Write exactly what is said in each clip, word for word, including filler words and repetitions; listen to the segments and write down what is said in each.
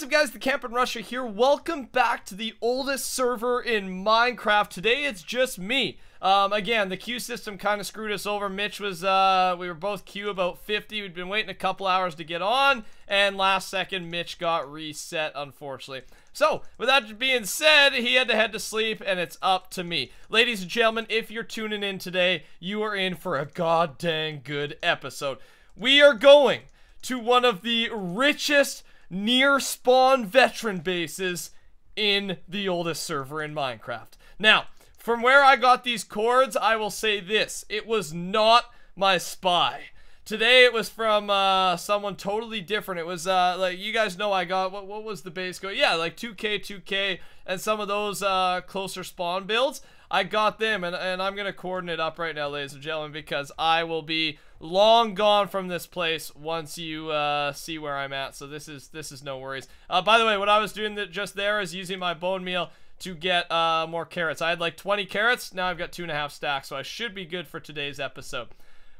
What's up, guys? The Camp and Rusher here. Welcome back to the oldest server in Minecraft. Today it's just me. Um, again, the queue system kind of screwed us over. Mitch was, uh, we were both queue about fifty. We'd been waiting a couple hours to get on, and last second Mitch got reset, unfortunately. So, with that being said, he had to head to sleep, and it's up to me. Ladies and gentlemen, if you're tuning in today, you are in for a god dang good episode. We are going to one of the richest near-spawn veteran bases in the oldest server in Minecraft. Now, from where I got these cords, I will say this. It was not my spy. Today, it was from uh, someone totally different. It was, uh, like, you guys know I got, what, what was the base code? Yeah, like two K, two K, and some of those uh, closer spawn builds. I got them, and, and I'm going to coordinate up right now, ladies and gentlemen, because I will be long gone from this place once you uh, see where I'm at, so this is this is no worries. Uh, by the way, what I was doing that just there is using my bone meal to get uh, more carrots. I had like twenty carrots, now I've got two and a half stacks, so I should be good for today's episode.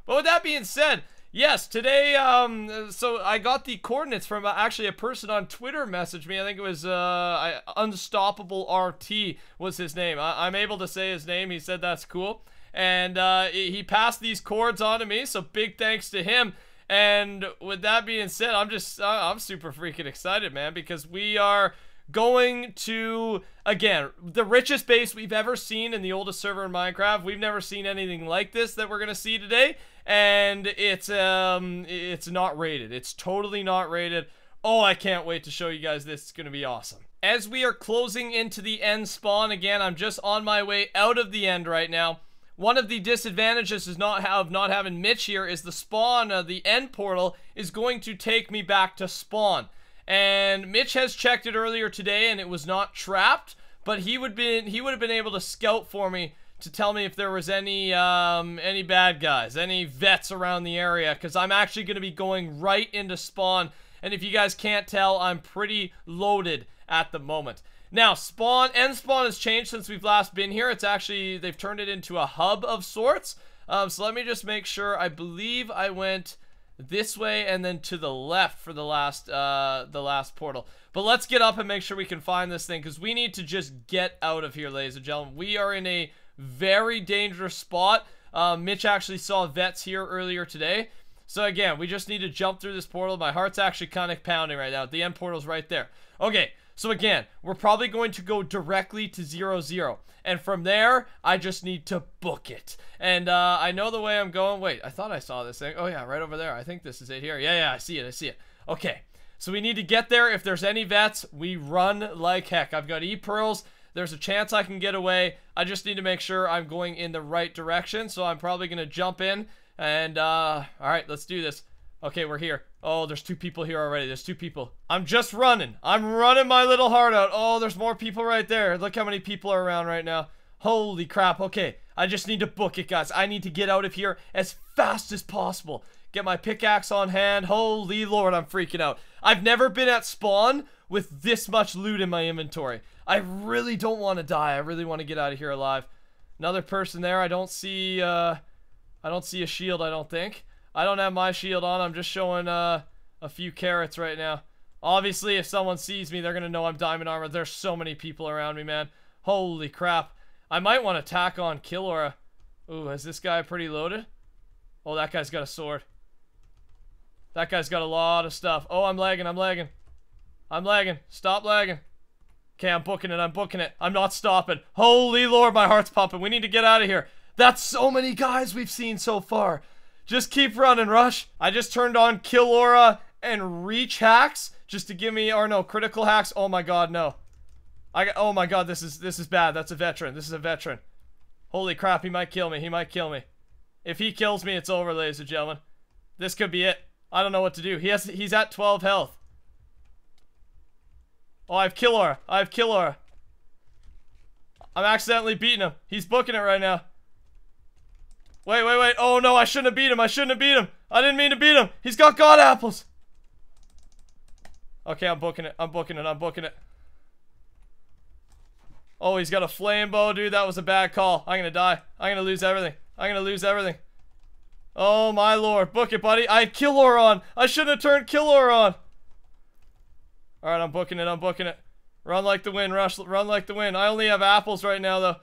But with that being said, yes, today, um, so I got the coordinates from uh, actually a person on Twitter messaged me. I think it was uh, UnstoppableRT was his name. I I'm able to say his name. He said that's cool. And uh, he passed these cords on to me, so big thanks to him. And with that being said, I'm just, uh, I'm super freaking excited, man, because we are going to, again, the richest base we've ever seen in the oldest server in Minecraft. We've never seen anything like this that we're going to see today. And it's um it's not rated. It's totally not rated. Oh, I can't wait to show you guys this. It's going to be awesome. As we are closing into the end spawn, again, I'm just on my way out of the end right now. One of the disadvantages is not have, not having Mitch here is the spawn of the end portal is going to take me back to spawn. And Mitch has checked it earlier today and it was not trapped, but he would been he would have been able to scout for me to tell me if there was any um, any bad guys, any vets around the area, because I'm actually going to be going right into spawn, and if you guys can't tell, I'm pretty loaded at the moment. Now, spawn, end spawn has changed since we've last been here. It's actually, they've turned it into a hub of sorts, um, so let me just make sure. I believe I went this way and then to the left for the last, uh, the last portal. But let's get up and make sure we can find this thing, because we need to just get out of here, ladies and gentlemen. We are in a very dangerous spot. Uh, Mitch actually saw vets here earlier today. So again, we just need to jump through this portal. My heart's actually kind of pounding right now. The end portal's right there. Okay, so again, we're probably going to go directly to zero zero. And from there, I just need to book it. And uh, I know the way I'm going. Wait, I thought I saw this thing. Oh yeah, right over there. I think this is it here. Yeah, yeah, I see it, I see it. Okay, so we need to get there. If there's any vets, we run like heck. I've got E-pearls. There's a chance I can get away. I just need to make sure I'm going in the right direction. So I'm probably going to jump in. And, uh, alright, let's do this. Okay, we're here. Oh, there's two people here already. There's two people. I'm just running. I'm running my little heart out. Oh, there's more people right there. Look how many people are around right now. Holy crap. Okay, I just need to book it, guys. I need to get out of here as fast as possible. Get my pickaxe on hand. Holy Lord, I'm freaking out. I've never been at spawn with this much loot in my inventory. I really don't want to die. I really want to get out of here alive. Another person there. I don't see, uh, I don't see a shield, I don't think. I don't have my shield on. I'm just showing, uh, a few carrots right now. Obviously, if someone sees me, they're going to know I'm diamond armor. There's so many people around me, man. Holy crap. I might want to tack on kill aura. Ooh, is this guy pretty loaded? Oh, that guy's got a sword. That guy's got a lot of stuff. Oh, I'm lagging, I'm lagging. I'm lagging. Stop lagging. Okay, I'm booking it. I'm booking it. I'm not stopping. Holy Lord, my heart's pumping. We need to get out of here. That's so many guys we've seen so far. Just keep running, Rush. I just turned on Kill Aura and Reach Hacks just to give me, or no, Critical Hacks. Oh my God, no. I got, oh my God, this is, this is bad. That's a veteran. This is a veteran. Holy crap, he might kill me. He might kill me. If he kills me, it's over, ladies and gentlemen. This could be it. I don't know what to do. He has, he's at twelve health. Oh, I have Kill Aura. I have Kill Aura. I'm accidentally beating him. He's booking it right now. Wait, wait, wait. Oh, no. I shouldn't have beat him. I shouldn't have beat him. I didn't mean to beat him. He's got god apples. Okay, I'm booking it. I'm booking it. I'm booking it. Oh, he's got a flame bow. Dude, that was a bad call. I'm going to die. I'm going to lose everything. I'm going to lose everything. Oh, my Lord. Book it, buddy. I had Kill Aura on. I shouldn't have turned Kill Aura on. All right, I'm booking it. I'm booking it. Run like the wind, Rush. Run like the wind. I only have apples right now, though.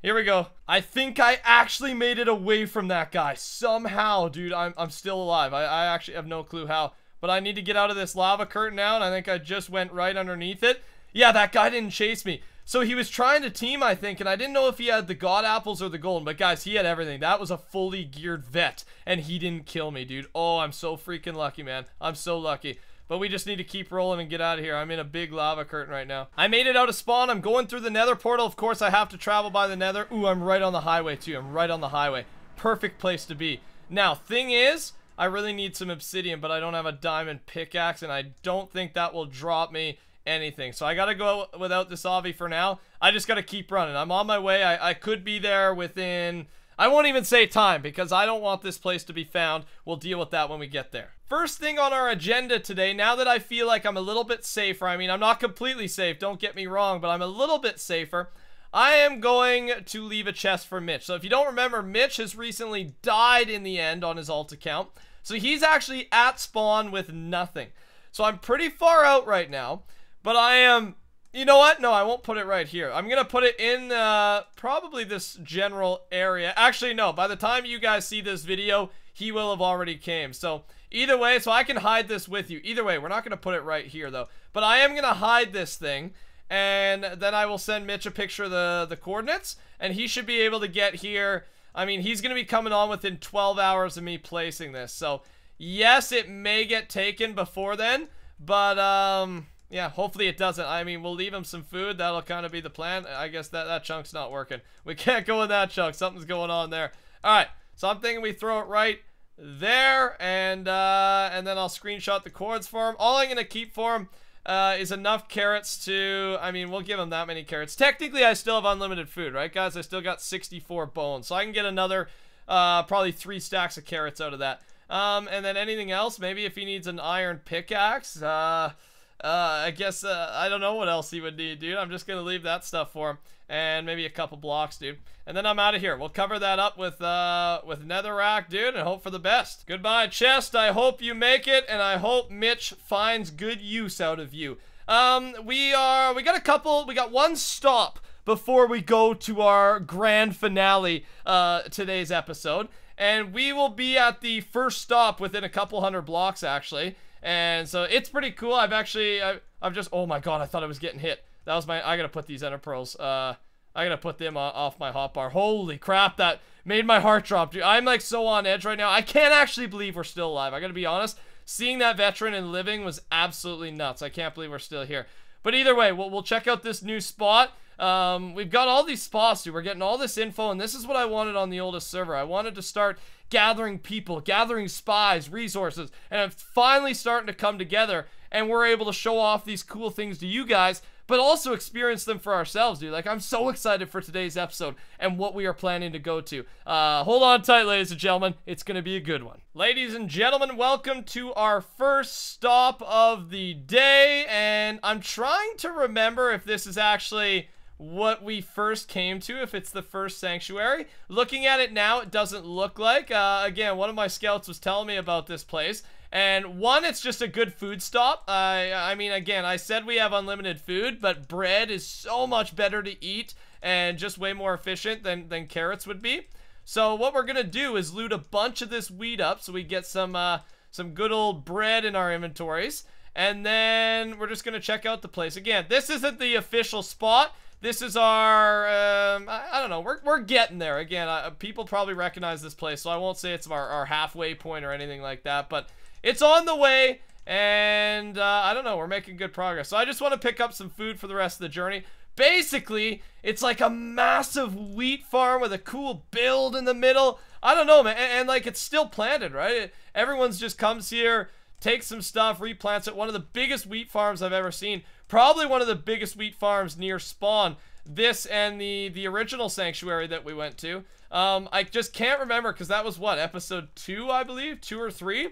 Here we go. I think I actually made it away from that guy. Somehow, dude, I'm, I'm still alive. I, I actually have no clue how. But I need to get out of this lava curtain now, and I think I just went right underneath it. Yeah, that guy didn't chase me. So he was trying to team, I think, and I didn't know if he had the god apples or the golden, but guys, he had everything. That was a fully geared vet, and he didn't kill me, dude. Oh, I'm so freaking lucky, man. I'm so lucky. But we just need to keep rolling and get out of here. I'm in a big lava curtain right now. I made it out of spawn. I'm going through the nether portal. Of course, I have to travel by the nether. Ooh, I'm right on the highway, too. I'm right on the highway. Perfect place to be. Now, thing is, I really need some obsidian, but I don't have a diamond pickaxe, and I don't think that will drop me anything. So I gotta go without this obby for now. I just gotta keep running. I'm on my way. I, I could be there within, I won't even say time, because I don't want this place to be found. We'll deal with that when we get there. First thing on our agenda today, now that I feel like I'm a little bit safer, I mean, I'm not completely safe, don't get me wrong, but I'm a little bit safer, I am going to leave a chest for Mitch. So if you don't remember, Mitch has recently died in the end on his alt account, so he's actually at spawn with nothing. So I'm pretty far out right now. But I am, you know what? No, I won't put it right here. I'm going to put it in uh, probably this general area. Actually, no. By the time you guys see this video, he will have already came. So either way, so I can hide this with you. Either way, we're not going to put it right here, though. But I am going to hide this thing. And then I will send Mitch a picture of the, the coordinates. And he should be able to get here. I mean, he's going to be coming on within twelve hours of me placing this. So, yes, it may get taken before then. But, um... yeah, hopefully it doesn't. I mean, we'll leave him some food. That'll kind of be the plan. I guess that, that chunk's not working. We can't go with that chunk. Something's going on there. All right, so I'm thinking we throw it right there, and uh, and then I'll screenshot the cords for him. All I'm going to keep for him uh, is enough carrots to, I mean, we'll give him that many carrots. Technically, I still have unlimited food, right, guys? I still got sixty-four bones, so I can get another uh, probably three stacks of carrots out of that. Um, and then anything else, maybe if he needs an iron pickaxe, uh... Uh, I guess, uh, I don't know what else he would need, dude. I'm just gonna leave that stuff for him. And maybe a couple blocks, dude. And then I'm out of here. We'll cover that up with, uh, with netherrack, dude, and hope for the best. Goodbye, chest. I hope you make it, and I hope Mitch finds good use out of you. Um, we are, we got a couple, we got one stop before we go to our grand finale, uh, today's episode. And we will be at the first stop within a couple hundred blocks, actually. And so it's pretty cool. I've actually, I, I'm just, oh my god, I thought I was getting hit. That was my, I gotta put these ender pearls, uh, I gotta put them off my hotbar. Holy crap, that made my heart drop, dude. I'm like so on edge right now. I can't actually believe we're still alive. I gotta be honest. Seeing that veteran and living was absolutely nuts. I can't believe we're still here. But either way, we'll, we'll check out this new spot. Um, we've got all these spots, dude. We're getting all this info, and this is what I wanted on the oldest server. I wanted to start gathering people, gathering spies, resources, and I'm finally starting to come together, and we're able to show off these cool things to you guys, but also experience them for ourselves, dude. Like, I'm so excited for today's episode and what we are planning to go to. Uh, hold on tight, ladies and gentlemen. It's going to be a good one. Ladies and gentlemen, welcome to our first stop of the day, and I'm trying to remember if this is actually what we first came to, if it's the first sanctuary. Looking at it now, it doesn't look like. Uh, again, one of my scouts was telling me about this place, and one, it's just a good food stop. I, I mean, again, I said we have unlimited food, but bread is so much better to eat and just way more efficient than, than carrots would be. So what we're gonna do is loot a bunch of this wheat up so we get some, uh, some good old bread in our inventories, and then we're just gonna check out the place. Again, this isn't the official spot. This is our, um, I, I don't know, we're, we're getting there. Again, I, people probably recognize this place, so I won't say it's our, our halfway point or anything like that, but it's on the way, and uh, I don't know, we're making good progress. So I just want to pick up some food for the rest of the journey. Basically, it's like a massive wheat farm with a cool build in the middle. I don't know, man, and, and like it's still planted, right? It, everyone's just comes here, takes some stuff, replants it. One of the biggest wheat farms I've ever seen. Probably one of the biggest wheat farms near spawn. This and the the original sanctuary that we went to. Um, I just can't remember because that was what, episode two, I believe, two or three,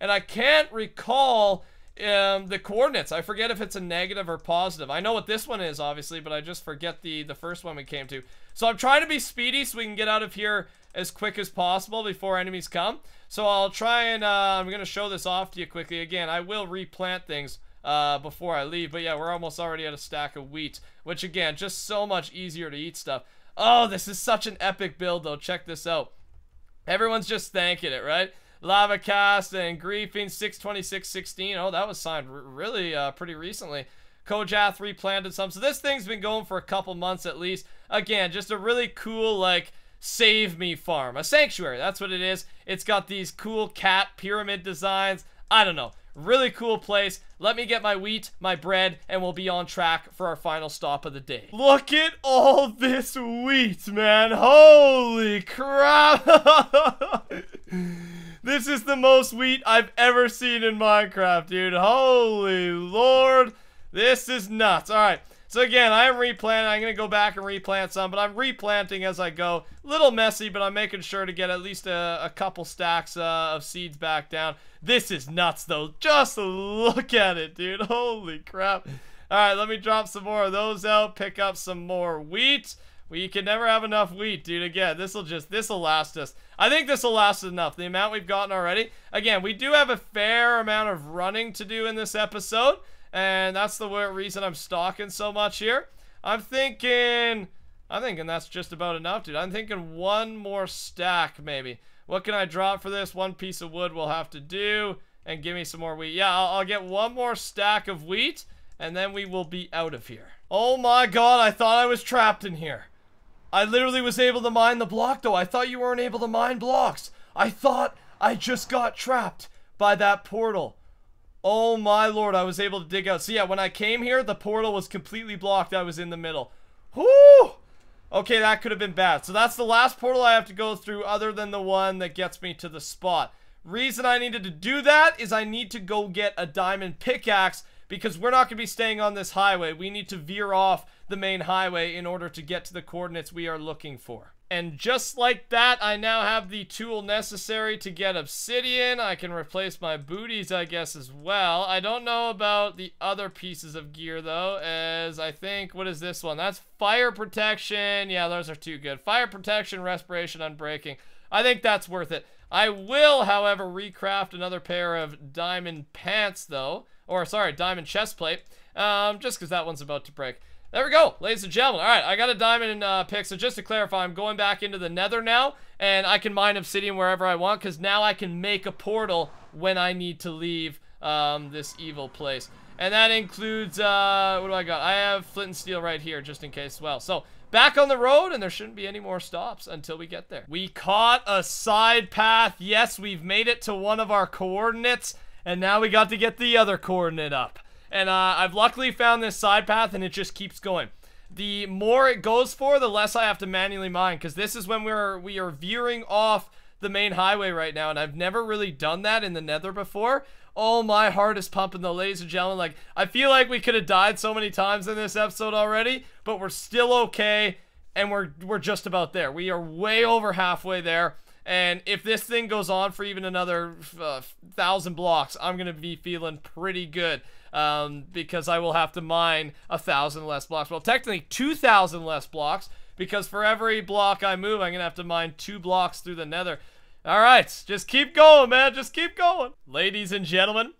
and I can't recall um, the coordinates. I forget if it's a negative or positive. I know what this one is, obviously, but I just forget the the first one we came to. So I'm trying to be speedy so we can get out of here as quick as possible before enemies come. So I'll try and uh, I'm gonna show this off to you quickly. Again, I will replant things uh, before I leave. But yeah, we're almost already at a stack of wheat, which again, just so much easier to eat stuff. Oh, this is such an epic build though. Check this out. Everyone's just thanking it, right? Lava Cast and Griefing, six twenty-six sixteen. Oh, that was signed really uh, pretty recently. Kojath replanted some. So this thing's been going for a couple months at least. Again, just a really cool, like, save me farm. A sanctuary, that's what it is. It's got these cool cat pyramid designs. I don't know. Really cool place. Let me get my wheat, my bread, and we'll be on track for our final stop of the day. Look at all this wheat, man. Holy crap. This is the most wheat I've ever seen in Minecraft, dude. Holy Lord. This is nuts. All right. So again, I am replanting. I'm going to go back and replant some, but I'm replanting as I go. A little messy, but I'm making sure to get at least a, a couple stacks uh, of seeds back down. This is nuts, though. Just look at it, dude. Holy crap. All right, let me drop some more of those out, pick up some more wheat. We can never have enough wheat, dude. Again, this will just, this will last us. I think this will last enough, the amount we've gotten already. Again, we do have a fair amount of running to do in this episode. And that's the reason I'm stalking so much here. I'm thinking... I'm thinking that's just about enough, dude. I'm thinking one more stack, maybe. What can I drop for this? One piece of wood will have to do. And give me some more wheat. Yeah, I'll, I'll get one more stack of wheat. And then we will be out of here. Oh my god, I thought I was trapped in here. I literally was able to mine the block, though. I thought you weren't able to mine blocks. I thought I just got trapped by that portal. Oh my lord, I was able to dig out. So yeah, when I came here, the portal was completely blocked. I was in the middle. Whoo! Okay, that could have been bad. So that's the last portal I have to go through other than the one that gets me to the spot. Reason I needed to do that is I need to go get a diamond pickaxe because we're not going to be staying on this highway. We need to veer off the main highway in order to get to the coordinates we are looking for. And just like that, I now have the tool necessary to get obsidian. I can replace my booties, I guess, as well. I don't know about the other pieces of gear, though, as I think... What is this one? That's fire protection. Yeah, those are too good. Fire protection, respiration, unbreaking. I think that's worth it. I will, however, recraft another pair of diamond pants, though. Or, sorry, diamond chest plate. Um, just because that one's about to break. There we go, ladies and gentlemen. All right, I got a diamond uh, pick, so just to clarify, I'm going back into the nether now, and I can mine obsidian wherever I want, because now I can make a portal when I need to leave um, this evil place. And that includes, uh, what do I got? I have flint and steel right here, just in case as well. So, back on the road, and there shouldn't be any more stops until we get there. We caught a side path. Yes, we've made it to one of our coordinates, and now we got to get the other coordinate up. And uh, I've luckily found this side path, and it just keeps going. The more it goes for, the less I have to manually mine, because this is when we're we are veering off the main highway right now, and I've never really done that in the nether before. Oh, my heart is pumping though, ladies and gentlemen. Like, I feel like we could have died so many times in this episode already, but we're still okay, and we're we're just about there. We are way over halfway there. And if this thing goes on for even another uh, thousand blocks, I'm going to be feeling pretty good um, because I will have to mine a thousand less blocks. Well, technically two thousand less blocks because for every block I move, I'm going to have to mine two blocks through the nether. All right, just keep going, man. Just keep going. Ladies and gentlemen,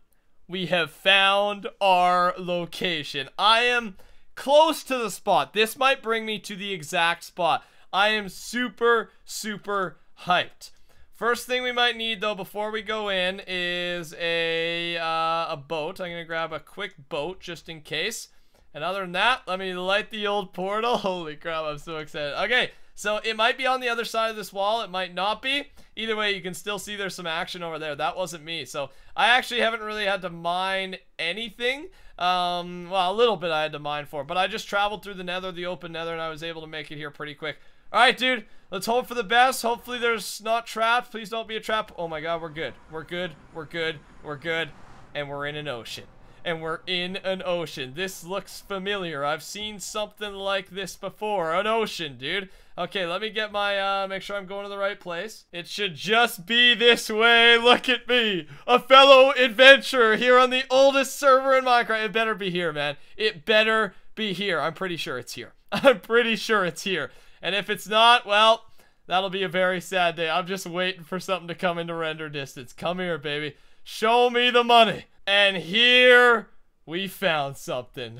we have found our location. I am close to the spot. This might bring me to the exact spot. I am super, super hyped. First thing we might need though before we go in is a uh, a boat. I'm gonna grab a quick boat just in case. And other than that, let me light the old portal. Holy crap, I'm so excited. Okay, so it might be on the other side of this wall. It might not be. Either way, you can still see there's some action over there. That wasn't me. So I actually haven't really had to mine anything. Um, well, a little bit I had to mine for, but I just traveled through the nether, the open nether, and I was able to make it here pretty quick. All right, dude, let's hope for the best. Hopefully there's not traps. Please don't be a trap. Oh my god, we're good. We're good. We're good. We're good. And we're in an ocean. And we're in an ocean. This looks familiar. I've seen something like this before. An ocean, dude. Okay, let me get my, uh, make sure I'm going to the right place. It should just be this way. Look at me. A fellow adventurer here on the oldest server in Minecraft. It better be here, man. It better be here. I'm pretty sure it's here. I'm pretty sure it's here. And if it's not, well, that'll be a very sad day. I'm just waiting for something to come into render distance. Come here, baby. Show me the money. And here We found something.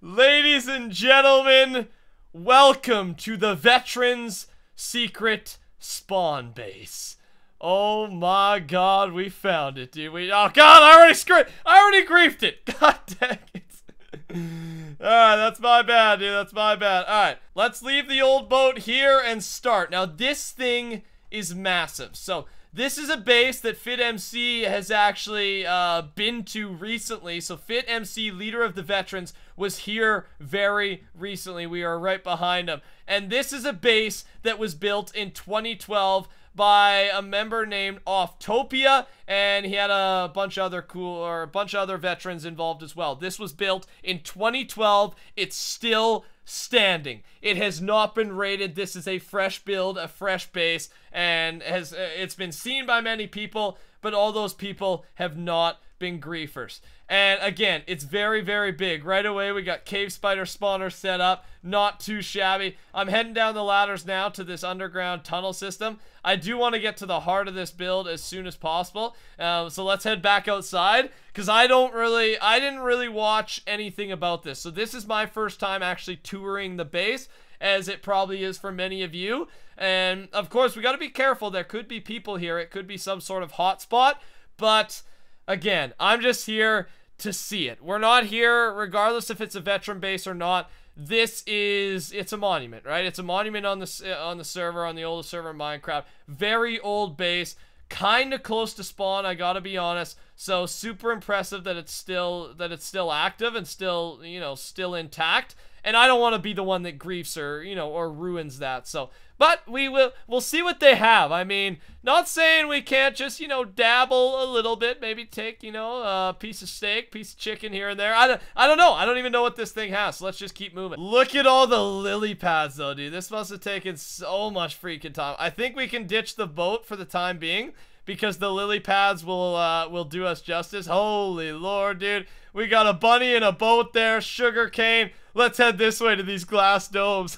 Ladies and gentlemen, welcome to the Veterans Secret Spawn Base. Oh my god, we found it, dude. We oh god, I already screwed I already griefed it. God dang it. Alright, that's my bad, dude. That's my bad. Alright, let's leave the old boat here and start. Now, this thing is massive. So, this is a base that FitMC has actually uh, been to recently. So, FitMC, leader of the veterans, was here very recently. We are right behind him. And this is a base that was built in twenty twelve by a member named Offtopia, and he had a bunch of other cool or a bunch of other veterans involved as well. This was built in twenty twelve. It's still standing. It has not been raided. This is a fresh build, a fresh base, and has it's been seen by many people, but all those people have not been griefers. And again, it's very, very big. Right away, we got cave spider spawner set up. Not too shabby. I'm heading down the ladders now to this underground tunnel system. I do want to get to the heart of this build as soon as possible. Um, so let's head back outside, because I don't really, I didn't really watch anything about this. So this is my first time actually touring the base, as it probably is for many of you. And of course, we got to be careful. There could be people here. It could be some sort of hotspot, but again, I'm just here to see it. We're not here, regardless if it's a veteran base or not. This is, it's a monument, right? It's a monument on the, on the server, on the oldest server in Minecraft. Very old base, kind of close to spawn, I gotta be honest. So super impressive that it's still, that it's still active and still, you know, still intact. And I don't want to be the one that griefs or, you know, or ruins that. So, but we will, we'll see what they have. I mean, not saying we can't just, you know, dabble a little bit. Maybe take, you know, a piece of steak, piece of chicken here and there. I don't, I don't know. I don't even know what this thing has. So let's just keep moving. Look at all the lily pads though, dude. This must have taken so much freaking time. I think we can ditch the boat for the time being, because the lily pads will uh, will do us justice. Holy Lord, dude. We got a bunny and a boat there. Sugar cane. Let's head this way to these glass domes.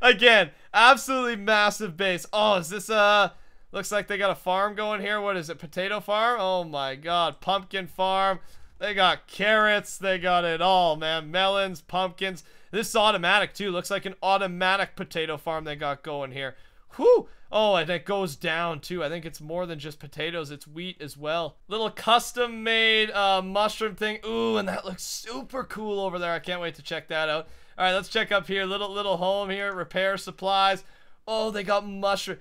Again, absolutely massive base. Oh, is this uh looks like they got a farm going here. What is it? Potato farm? Oh my god. Pumpkin farm. They got carrots. They got it all, man. Melons, pumpkins. This is automatic too. Looks like an automatic potato farm they got going here. Whew. Oh, and it goes down too. I think it's more than just potatoes, it's wheat as well. Little custom made uh, mushroom thing. Ooh, and that looks super cool over there. I can't wait to check that out. All right, let's check up here. Little little home here, repair supplies. Oh, they got mushroom.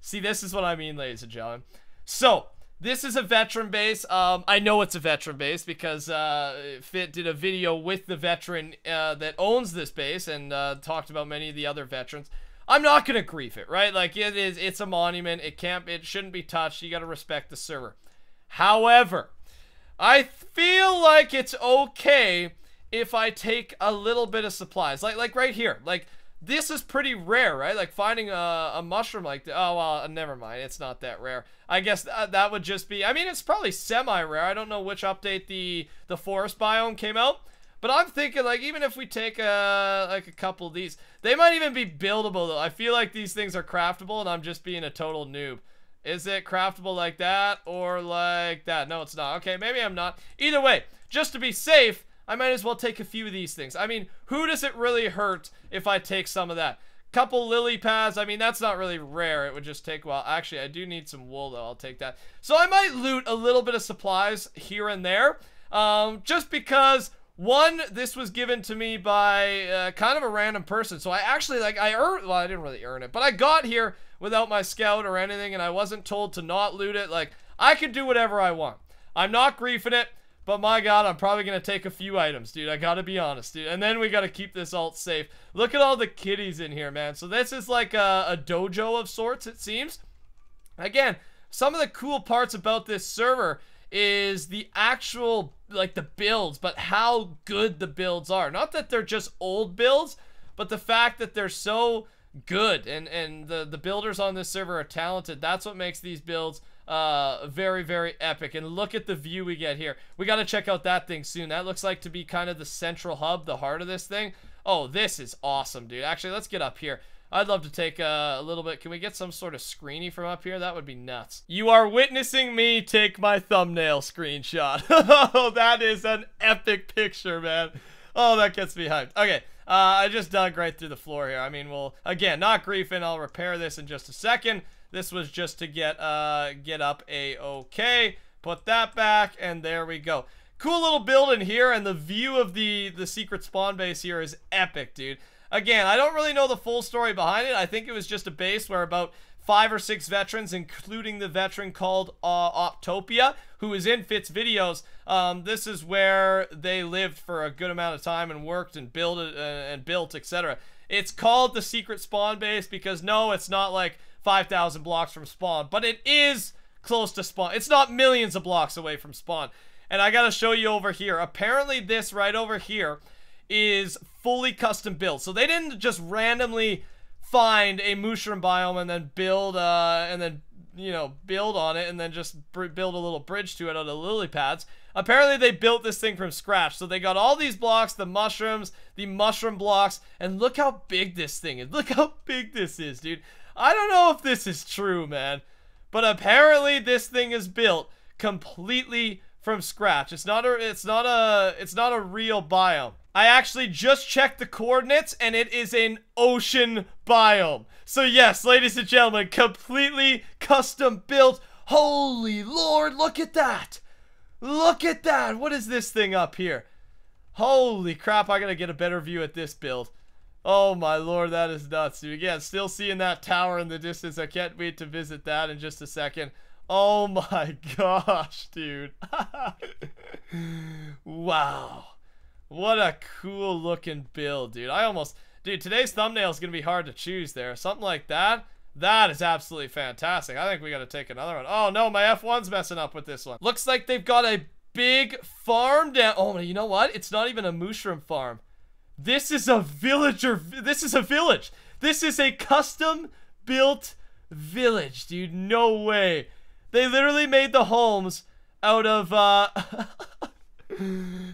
See, this is what I mean, ladies and gentlemen. So, this is a veteran base. Um, I know it's a veteran base because uh, Fit did a video with the veteran uh, that owns this base and uh, talked about many of the other veterans. I'm not gonna grief it, right? Like it is, it's a monument. It can't, it shouldn't be touched. You gotta respect the server. However, I feel like it's okay if I take a little bit of supplies, like like right here. Like this is pretty rare, right? Like finding a, a mushroom like that. Oh well, never mind. It's not that rare. I guess th that would just be. I mean, it's probably semi-rare. I don't know which update the the forest biome came out. But I'm thinking, like, even if we take a, like a couple of these, they might even be buildable, though. I feel like these things are craftable, and I'm just being a total noob. Is it craftable like that or like that? No, it's not. Okay, maybe I'm not. Either way, just to be safe, I might as well take a few of these things. I mean, who does it really hurt if I take some of that? Couple lily pads. I mean, that's not really rare. It would just take a while. Actually, I do need some wool, though. I'll take that. So I might loot a little bit of supplies here and there, um, just because... One, this was given to me by uh, kind of a random person. So I actually, like, I earned, well, I didn't really earn it, but I got here without my scout or anything, and I wasn't told to not loot it. Like, I could do whatever I want. I'm not griefing it, but my god, I'm probably going to take a few items, dude. I got to be honest, dude. And then we got to keep this alt safe. Look at all the kitties in here, man. So this is like a, a dojo of sorts, it seems. Again, some of the cool parts about this server is the actual, like, the builds, but how good the builds are. Not that they're just old builds, but the fact that they're so good, and and the the builders on this server are talented. That's what makes these builds uh very, very epic. And look at the view we get here. We got to check out that thing soon. That looks like to be kind of the central hub, the heart of this thing. Oh, this is awesome, dude. Actually, let's get up here. I'd love to take uh, a little bit. Can we get some sort of screeny from up here? That would be nuts. You are witnessing me take my thumbnail screenshot. Oh, that is an epic picture, man. Oh, that gets me hyped. Okay, uh, I just dug right through the floor here. I mean, we'll, again, not griefing. I'll repair this in just a second. This was just to get uh, get up a-okay. Put that back, and there we go. Cool little build in here, and the view of the, the secret spawn base here is epic, dude. Again, I don't really know the full story behind it. I think it was just a base where about five or six veterans, including the veteran called uh, Offtopia, who is in Fit's videos. Um, this is where they lived for a good amount of time and worked and built, uh, and built, et cetera. It's called the secret spawn base because, no, it's not like five thousand blocks from spawn, but it is close to spawn. It's not millions of blocks away from spawn. And I gotta show you over here. Apparently this right over here is fully custom built. So they didn't just randomly find a mushroom biome and then build, uh, and then, you know, build on it and then just build a little bridge to it out of lily pads. Apparently they built this thing from scratch. So they got all these blocks, the mushrooms, the mushroom blocks, and look how big this thing is. Look how big this is, dude. I don't know if this is true, man, but apparently this thing is built completely from scratch. It's not a, it's not a, it's not a real biome. I actually just checked the coordinates and it is an ocean biome. So yes, ladies and gentlemen, completely custom built. Holy Lord, look at that. Look at that. What is this thing up here? Holy crap, I gotta get a better view at this build. Oh my Lord, that is nuts, dude. Again, still seeing that tower in the distance. I can't wait to visit that in just a second. Oh my gosh, dude. Wow. What a cool looking build, dude. I almost, dude, today's thumbnail is going to be hard to choose there. Something like that. That is absolutely fantastic. I think we got to take another one. Oh no, my F one's messing up with this one. Looks like they've got a big farm down. Oh, you know what? It's not even a mushroom farm. This is a villager. This is a village. This is a custom built village, dude. No way. They literally made the homes out of, uh...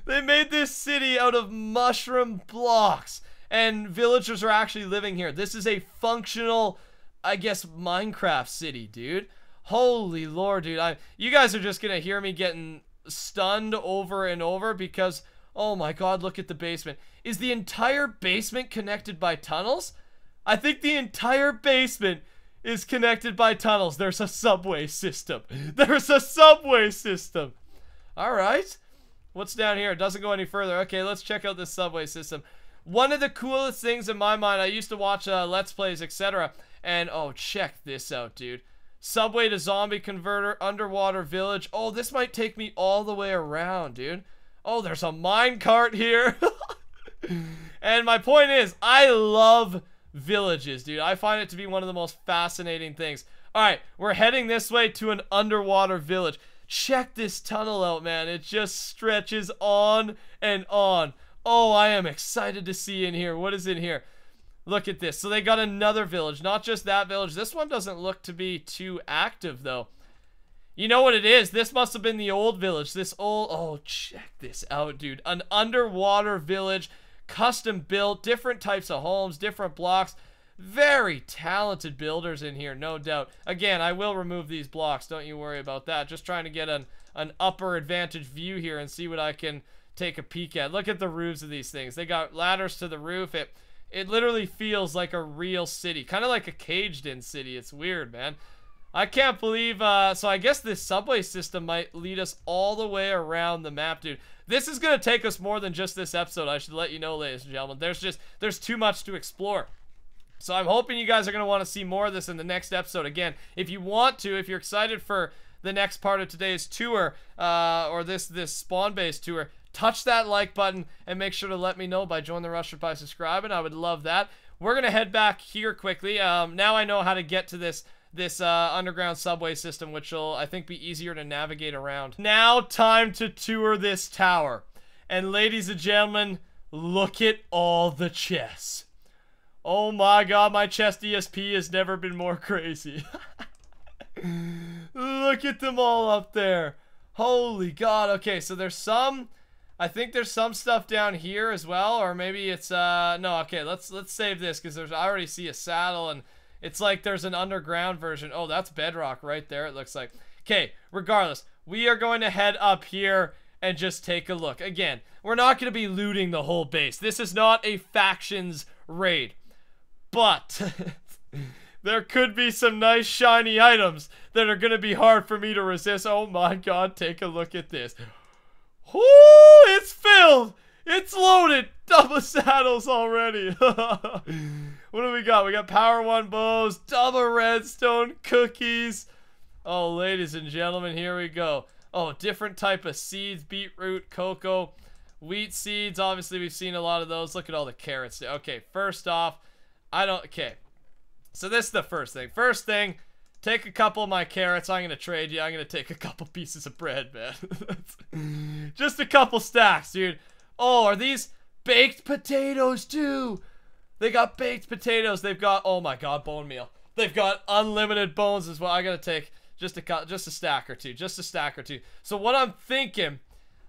they made this city out of mushroom blocks. And villagers are actually living here. This is a functional, I guess, Minecraft city, dude. Holy Lord, dude. I, you guys are just gonna hear me getting stunned over and over because, oh my God, look at the basement. Is the entire basement connected by tunnels? I think the entire basement is connected by tunnels. There's a subway system. There's a subway system. All right. What's down here? It doesn't go any further. Okay, let's check out this subway system. One of the coolest things in my mind, I used to watch uh, Let's Plays, et cetera. And, oh, check this out, dude. Subway to zombie converter, underwater village. Oh, this might take me all the way around, dude. Oh, there's a minecart here. And my point is, I love villages, dude. I find it to be one of the most fascinating things. All right, we're heading this way to an underwater village. Check this tunnel out, man. It just stretches on and on. Oh, I am excited to see in here. What is in here? Look at this. So they got another village, not just that village. This one doesn't look to be too active, though. You know what it is? This must have been the old village. This old... Oh, check this out, dude. An underwater village. Custom built, different types of homes, different blocks. Very talented builders in here, no doubt. Again, I will remove these blocks, don't you worry about that. Just trying to get an, an upper advantage view here and see what I can take a peek at. Look at the roofs of these things. They got ladders to the roof. It, it literally feels like a real city, kind of like a caged-in city. It's weird, man. I can't believe, uh, so I guess this subway system might lead us all the way around the map, dude. This is going to take us more than just this episode, I should let you know, ladies and gentlemen. There's just, there's too much to explore. So I'm hoping you guys are going to want to see more of this in the next episode. Again, if you want to, if you're excited for the next part of today's tour, uh, or this, this spawn base tour, touch that like button and make sure to let me know by joining the rush or by subscribing. I would love that. We're going to head back here quickly. Um, now I know how to get to this this uh, underground subway system, which will, I think, be easier to navigate around. Now, time to tour this tower. And ladies and gentlemen, look at all the chests. Oh my God, my chest E S P has never been more crazy. Look at them all up there. Holy God. Okay, so there's some I think there's some stuff down here as well, or maybe it's uh no, okay, let's let's save this because there's I already see a saddle and it's like there's an underground version. Oh, that's bedrock right there, it looks like. Okay, regardless, we are going to head up here and just take a look. Again, we're not going to be looting the whole base. This is not a factions raid. But there could be some nice shiny items that are going to be hard for me to resist. Oh my god, take a look at this. Ooh, it's filled! It's loaded! Double saddles already! What do we got? We got power one bows, double redstone cookies. Oh, ladies and gentlemen, here we go. Oh, different type of seeds, beetroot, cocoa, wheat seeds. Obviously, we've seen a lot of those. Look at all the carrots. Okay, first off, I don't... Okay, so this is the first thing. First thing, take a couple of my carrots. I'm going to trade you. I'm going to take a couple pieces of bread, man. Just a couple stacks, dude. Oh, are these baked potatoes, too? They got baked potatoes. They've got, oh my god, bone meal. They've got unlimited bones as well. I got to take just a, just a stack or two. Just a stack or two. So what I'm thinking,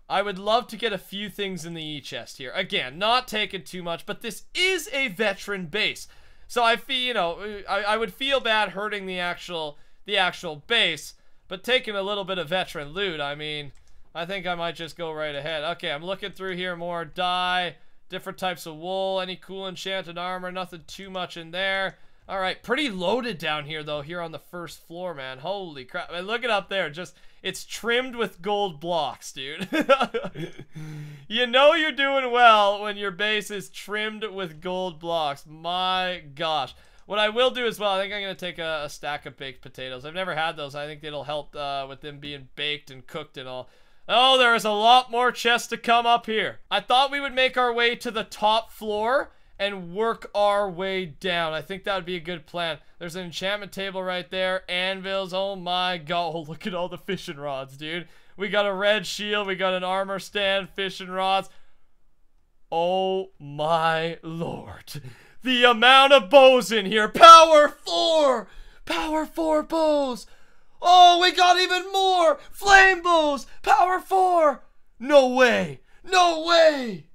I would love to get a few things in the E-chest here. Again, not taking too much, but this is a veteran base. So I feel, you know, I, I would feel bad hurting the actual, the actual base, but taking a little bit of veteran loot, I mean, I think I might just go right ahead. Okay, I'm looking through here more dye, different types of wool, any cool enchanted armor, nothing too much in there. All right, pretty loaded down here though, here on the first floor, man. Holy crap! And look it up there, just it's trimmed with gold blocks, dude. You know you're doing well when your base is trimmed with gold blocks. My gosh. What I will do as well, I think I'm gonna take a, a stack of baked potatoes. I've never had those. I think it'll help uh, with them being baked and cooked and all. Oh, there is a lot more chests to come up here. I thought we would make our way to the top floor and work our way down. I think that would be a good plan. There's an enchantment table right there. Anvils. Oh my god. Oh, look at all the fishing rods, dude. We got a red shield. We got an armor stand. Fishing rods. Oh my lord. The amount of bows in here. Power four. Power four bows. Oh, we got even more. Flame bows. Power four. No way. No way.